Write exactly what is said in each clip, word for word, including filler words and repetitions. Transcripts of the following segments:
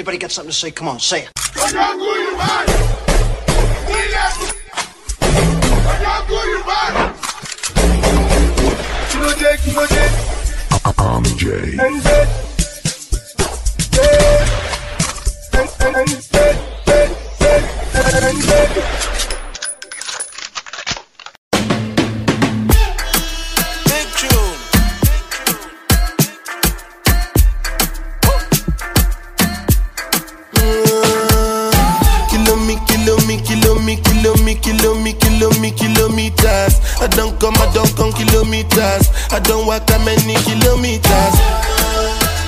Anybody got something to say? Come on, say it. I'm Jay. I don't come, I don't come kilometers. I don't walk that many kilometers.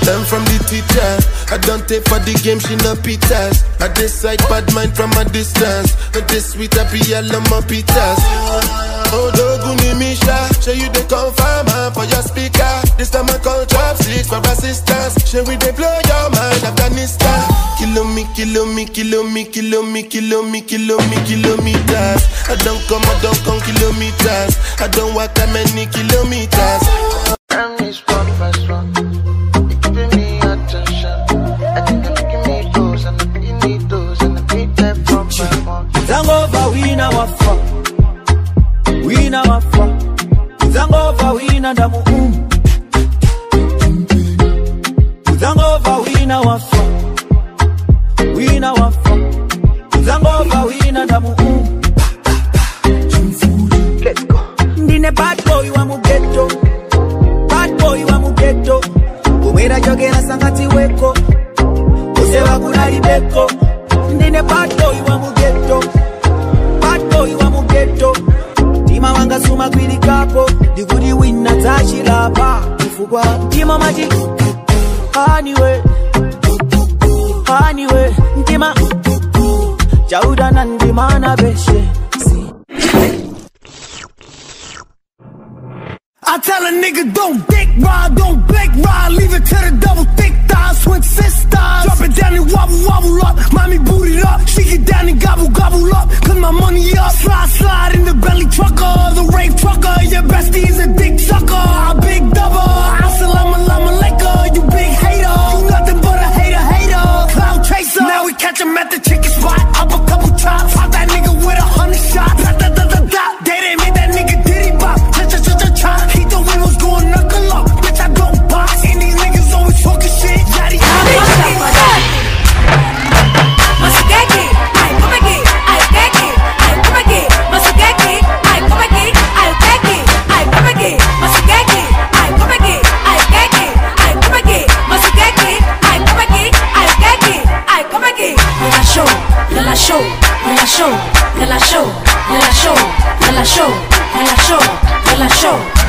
Learn from the teacher. I don't take for the game, she no pitas. I decide bad mind from a distance. But this sweet happy yellow my pitas. Oh, Doguni Misha, show you the confirmer for your speaker. This time I call chopsticks for assistance. Show we they blow your mind, Afghanistan. Kilo me, kilo me, kilo me, kilo me, kilo me, kilo me, kilometers. I don't come, I don't come kilometers. I don't walk that many kilometers. And it's one by one. You're giving me attention. I think you're making me those, and I'm making me those, and I'm making them from my mom. Zangover, we now are fun. We now are fun. Zangover, we now are fun. Zangover, we now are fun. We now are fun. Zangover, we now are fun. Bad boy wa mugeto, bad boy wa mugeto. Umera jogera sangati weko, usewa kuna ibeko. Ndine bad boy wa mugeto, bad boy wa mugeto. Tima wanga suma kwili kapo, digudi win na tashi laba. Ifugwa tima maji, anyway, anyway. Tima, jauda nandima na beshe. I tell a nigga don't dick ride, don't big ride, leave it to the double thick thighs, swing sisters. Drop it down and wobble, wobble up, mommy boot it up. She get down and gobble, gobble up, cause my money up. Slide, slide in the belly trucker, the rave trucker. Your bestie is a dick sucker, I big double. Assalamu alaikum, you big hater. You nothing but a hater, hater, cloud chaser. Now we catch him at the chicken spot, up a couple chops. Pop that nigga with a hundred shots. Show, de la show, de la show, de la show, de la show, de la show.